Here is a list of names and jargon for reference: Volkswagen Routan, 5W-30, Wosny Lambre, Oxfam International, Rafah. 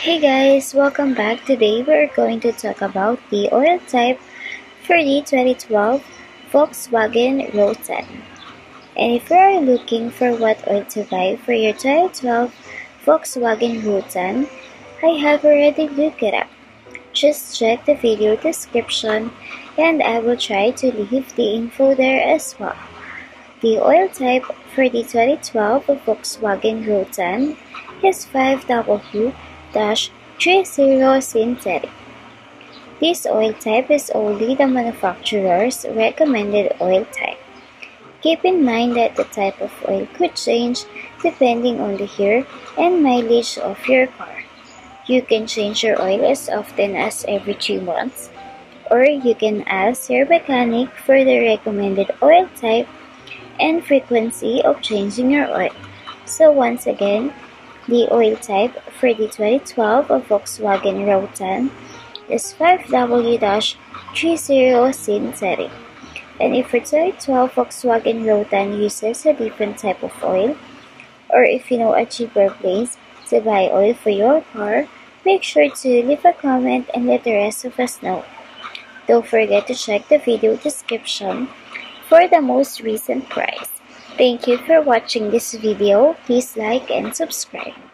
Hey guys, welcome back. Today we're going to talk about the oil type for the 2012 Volkswagen Routan. And if you are looking for what oil to buy for your 2012 Volkswagen Routan, I have already looked it up. Just check the video description and I will try to leave the info there as well. The oil type for the 2012 Volkswagen Routan is 5W-30 synthetic. This oil type is only the manufacturer's recommended oil type. Keep in mind that the type of oil could change depending on the year and mileage of your car. You can change your oil as often as every 3 months, or you can ask your mechanic for the recommended oil type and frequency of changing your oil. So once again, the oil type for the 2012 Volkswagen Routan is 5W-30 synthetic. And if your 2012 Volkswagen Routan uses a different type of oil, or if you know a cheaper place to buy oil for your car, make sure to leave a comment and let the rest of us know. Don't forget to check the video description for the most recent price. Thank you for watching this video. Please like and subscribe.